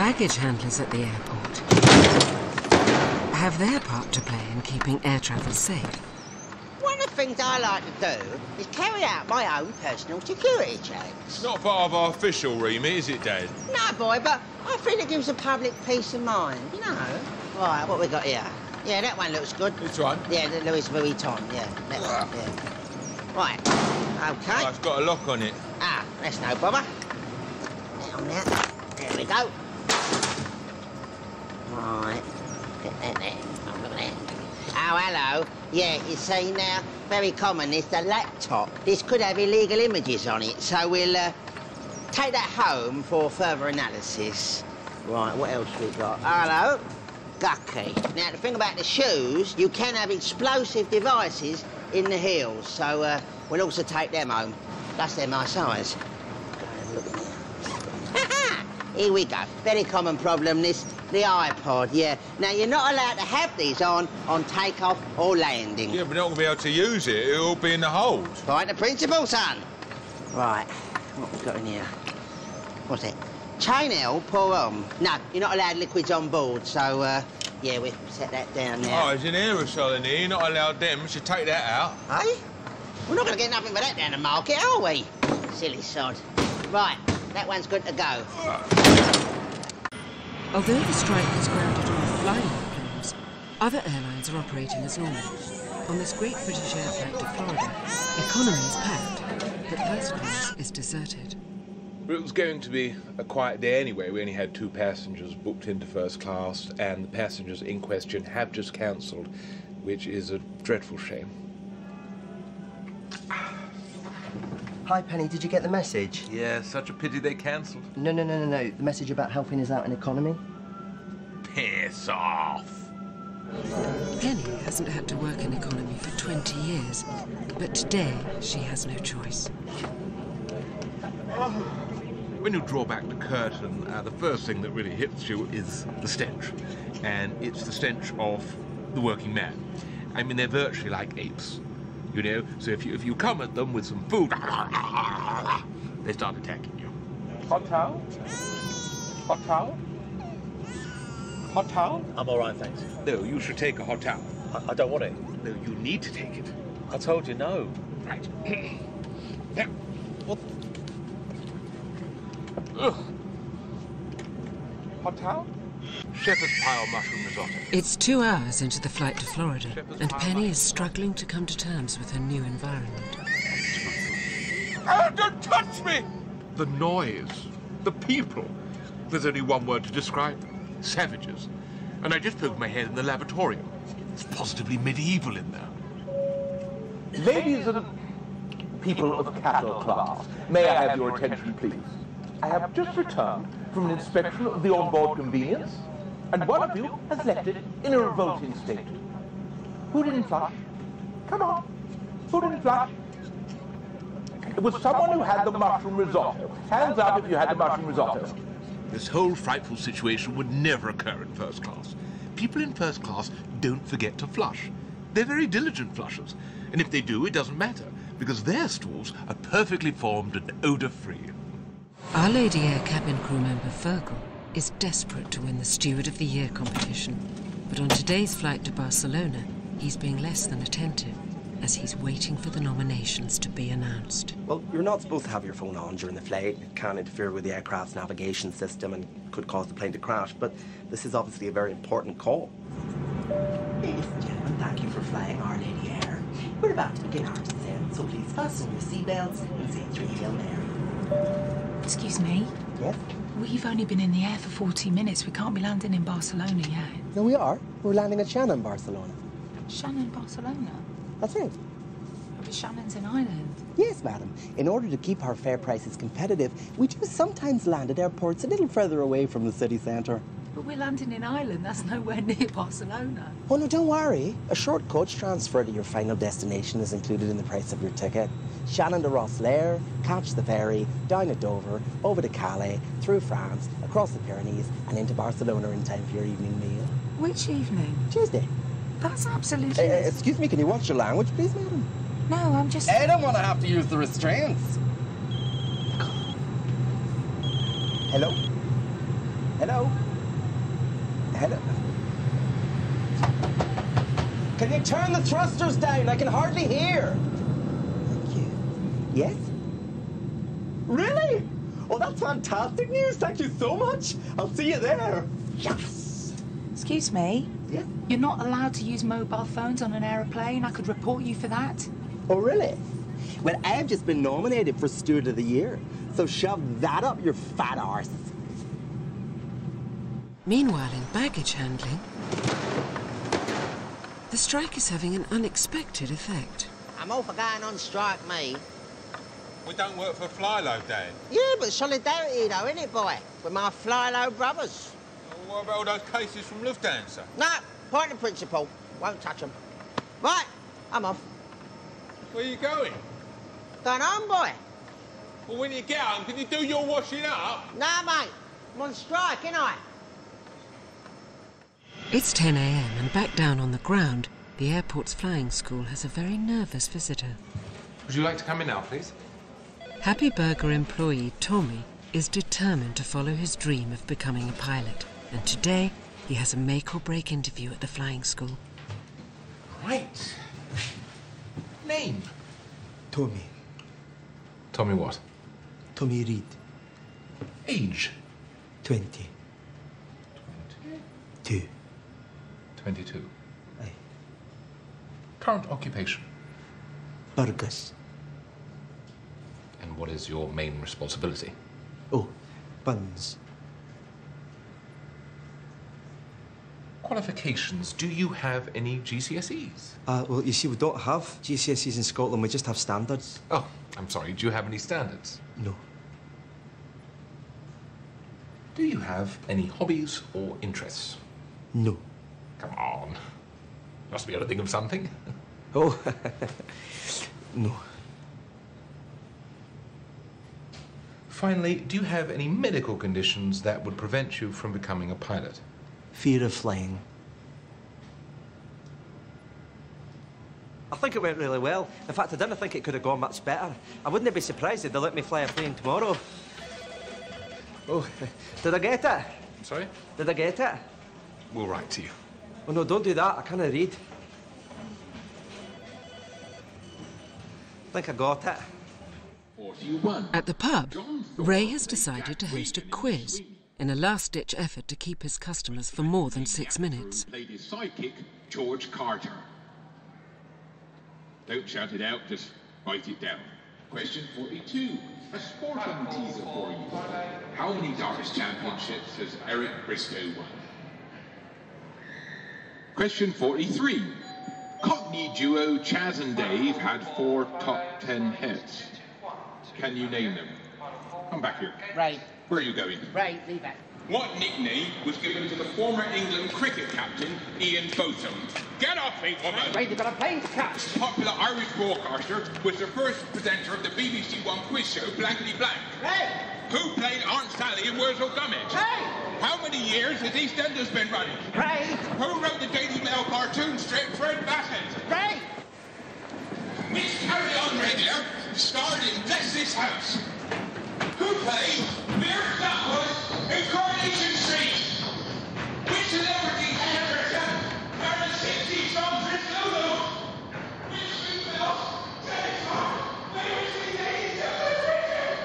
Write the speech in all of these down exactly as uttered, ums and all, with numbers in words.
baggage handlers at the airport have their part to play in keeping air travel safe. One of the things I like to do is carry out my own personal security checks. Not part of our official remit, is it, Dad? No, boy, but I think it gives the public peace of mind, you know. Right, what we got here? Yeah, that one looks good. Which one? Yeah, the Louis Vuitton, yeah. That right. One, yeah. Right, OK. Oh, it's got a lock on it. Ah, that's no bother. Down there. There we go. Right. Get that there. Oh, look at that. Oh, hello. Yeah, you see now, very common is the laptop. This could have illegal images on it, so we'll uh, take that home for further analysis. Right, what else we got? Oh, hello. Gucci. Now, the thing about the shoes, you can have explosive devices in the heels, so uh, we'll also take them home. Plus, they're my size. Go and have a look in here. Ha-ha! Here we go. Very common problem, this, the iPod, yeah. Now, you're not allowed to have these on on takeoff or landing. Yeah, but you're not going to be able to use it. It'll be in the hold. Right, the principle, son. Right. What we've got in here? What's it? Chanel, pour on. No, you're not allowed liquids on board, so, uh, yeah, we've set that down there. Oh, there's an aerosol in here. You're not allowed them. We should take that out. Eh? We're not going to get nothing for that down the market, are we? Silly sod. Right, that one's good to go. Although the strike has grounded all Flylow planes, other airlines are operating as normal. On this Great British Air flight to Florida, economy is packed, but first class is deserted. But it was going to be a quiet day anyway. We only had two passengers booked into first class, and the passengers in question have just cancelled, which is a dreadful shame. Hi, Penny. Did you get the message? Yeah, such a pity they cancelled. No, no, no, no, no. The message about helping us out in economy. Piss off. Penny hasn't had to work in economy for twenty years, but today she has no choice. Oh. When you draw back the curtain, uh, the first thing that really hits you is the stench. And it's the stench of the working man. I mean, they're virtually like apes, you know? So if you, if you come at them with some food, they start attacking you. Hot towel? Hot towel? Hot towel? I'm all right, thanks. No, you should take a hot towel. I, I don't want it. No, you need to take it. I told you no. Right. Now, what? Ugh. Hot towel? Shepherd's pie or mushroom risotto. It's two hours into the flight to Florida, Shepherd's and Penny is struggling to come to terms with her new environment. Oh, don't touch me! The noise, the people. There's only one word to describe them. Savages. And I just poked my head in the lavatorium. It's positively medieval in there. Ladies and people of cattle class, may I have your attention, please? I have just returned from an inspection of the onboard convenience, and one of you has left it in a revolting state. Who didn't flush? Come on. Who didn't flush? It was someone who had the mushroom risotto. Hands up if you had the mushroom risotto. This whole frightful situation would never occur in first class. People in first class don't forget to flush. They're very diligent flushers, and if they do, it doesn't matter, because their stools are perfectly formed and odour-free. Our Lady Air cabin crew member Fergal is desperate to win the Steward of the Year competition, but on today's flight to Barcelona, he's being less than attentive as he's waiting for the nominations to be announced. Well, you're not supposed to have your phone on during the flight. It can interfere with the aircraft's navigation system and could cause the plane to crash, but this is obviously a very important call. Ladies and gentlemen, thank you for flying Our Lady Air. We're about to begin our descent, so please fasten your seatbelts and say three Hail Mary. Excuse me? Yes? We've only been in the air for forty minutes. We can't be landing in Barcelona yet. No, we are. We're landing at Shannon, Barcelona. Shannon, Barcelona? That's it. But Shannon's in Ireland. Yes, madam. In order to keep our fare prices competitive, we do sometimes land at airports a little further away from the city centre. But we're landing in Ireland. That's nowhere near Barcelona. Oh, no, don't worry. A short coach transfer to your final destination is included in the price of your ticket. Shannon to Rosslare, catch the ferry, down at Dover, over to Calais, through France, across the Pyrenees, and into Barcelona in time for your evening meal. Which evening? Tuesday. That's absolutely... Uh, excuse me, can you watch your language, please, madam? No, I'm just... I don't want to have to use the restraints. Hello? Hello? Hello? Can you turn the thrusters down? I can hardly hear. Thank you. Yes? Really? Well, that's fantastic news. Thank you so much. I'll see you there. Yes! Excuse me. Yeah? You're not allowed to use mobile phones on an aeroplane. I could report you for that. Oh, really? Well, I've just been nominated for Steward of the Year, so shove that up your fat arse. Meanwhile, in baggage handling, the strike is having an unexpected effect. I'm all for going on strike, me. We don't work for Flylow, Dad. Yeah, but solidarity, though, innit, boy? With my Flylow brothers. Well, what about all those cases from Lufthansa? No, point of principle. Won't touch them. Right, I'm off. Where are you going? Going home, boy. Well, when you get home, can you do your washing up? Nah, mate. I'm on strike, ain't I? It's ten A M and back down on the ground, the airport's flying school has a very nervous visitor. Would you like to come in now, please? Happy Burger employee Tommy is determined to follow his dream of becoming a pilot, and today he has a make-or-break interview at the flying school. Great. Name? Tommy. Tommy what? Tommy Reed. Age? Twenty. Twenty? Two. Twenty-two. Aye. Current occupation? Burgers. And what is your main responsibility? Oh, buns. Qualifications, do you have any G C S Es? Uh, well, you see, we don't have G C S Es in Scotland, we just have standards. Oh, I'm sorry, do you have any standards? No. Do you have any hobbies or interests? No. Come on. Must be able to think of something. Oh, no. Finally, do you have any medical conditions that would prevent you from becoming a pilot? Fear of flying. I think it went really well. In fact, I didn't think it could have gone much better. I wouldn't be surprised if they let me fly a plane tomorrow. Oh, did I get it? Sorry? Did I get it? We'll write to you. Oh, no, don't do that. I can't read. I think I got it. At the pub, Ray has decided to host a quiz in a last-ditch effort to keep his customers for more than six minutes. Ladies' sidekick, George Carter. Don't shout it out, just write it down. Question forty-two, a sporting teaser for you. How many darts championships has Eric Briscoe won? Question forty-three, Cockney duo Chas and Dave had four top ten hits. Can you name them? Come back here. Right. Where are you going? Right, leave it. What nickname was given to the former England cricket captain, Ian Botham? Get off me, woman! Right, you've got a plane to catch. Popular Irish broadcaster was the first presenter of the B B C One quiz show, Blankety Blank. Right. Who played Aunt Sally in Wurzel Gummidge? Right. How many years has EastEnders been running? Right. Who wrote the Daily Mail cartoon strip, Fred Bassett? Right. Which Carry On radio starred in Bless This House? Who played Mayor Duckworth in Coronation Street? Which celebrity actor married sixty songs with Flylow? Which female telephone made three days of the prison?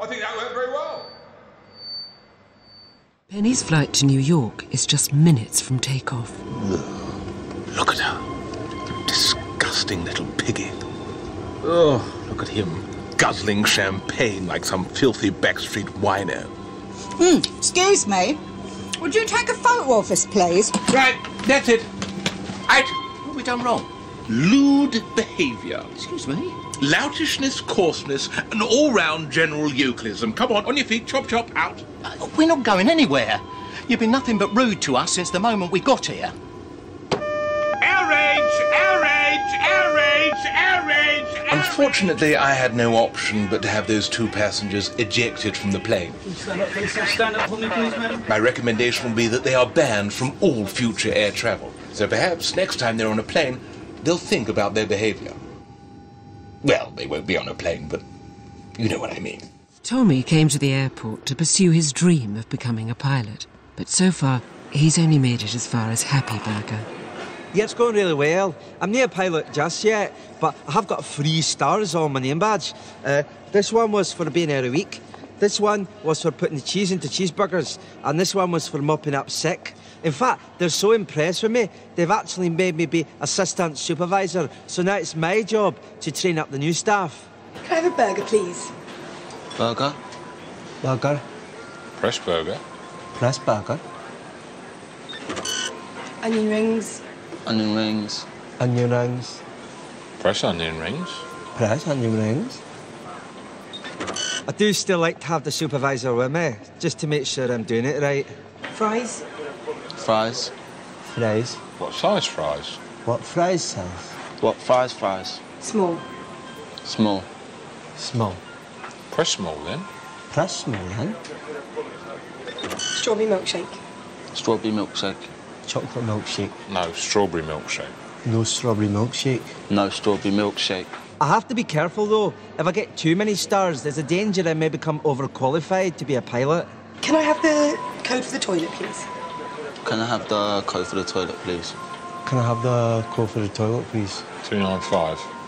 I think that went very well. Penny's flight to New York is just minutes from takeoff. Look at her. Disgusting little piggy. Oh, look at him. Guzzling champagne like some filthy backstreet wino. Mm, excuse me. Would you take a photo of us, please? Right, that's it. Right. What have we done wrong? Lewd behaviour. Excuse me? Loutishness, coarseness, and all-round general Euclidism. Come on, on your feet, chop, chop, out. Uh, we're not going anywhere. You've been nothing but rude to us since the moment we got here. Our age, our age, our age, our age, Unfortunately, I had no option but to have those two passengers ejected from the plane. Stand up, please, stand up for me, please, madam. My recommendation will be that they are banned from all future air travel. So perhaps next time they're on a plane, they'll think about their behaviour. Well, they won't be on a plane, but you know what I mean. Tommy came to the airport to pursue his dream of becoming a pilot, but so far he's only made it as far as Happy Burger. Yeah, it's going really well. I'm not a pilot just yet, but I have got three stars on my name badge. Uh, this one was for being there a week, this one was for putting the cheese into cheeseburgers, and this one was for mopping up sick. In fact, they're so impressed with me, they've actually made me be assistant supervisor, so now it's my job to train up the new staff. Can I have a burger, please? Burger. Burger. Press burger. Press burger. Onion rings. Onion rings. Onion rings. Press onion rings. Press onion rings. I do still like to have the supervisor with me, just to make sure I'm doing it right. Fries. Fries. Fries. What size fries? What fries size? What fries fries? Small. Small. Small. Press small, then. Press small, then. Strawberry milkshake. Strawberry milkshake. Chocolate milkshake. No, strawberry milkshake. No strawberry milkshake. No strawberry milkshake. I have to be careful, though. If I get too many stars, there's a danger I may become overqualified to be a pilot. Can I have the code for the toilet, please? Can I have the code for the toilet, please? Can I have the code for the toilet, please? two nine five.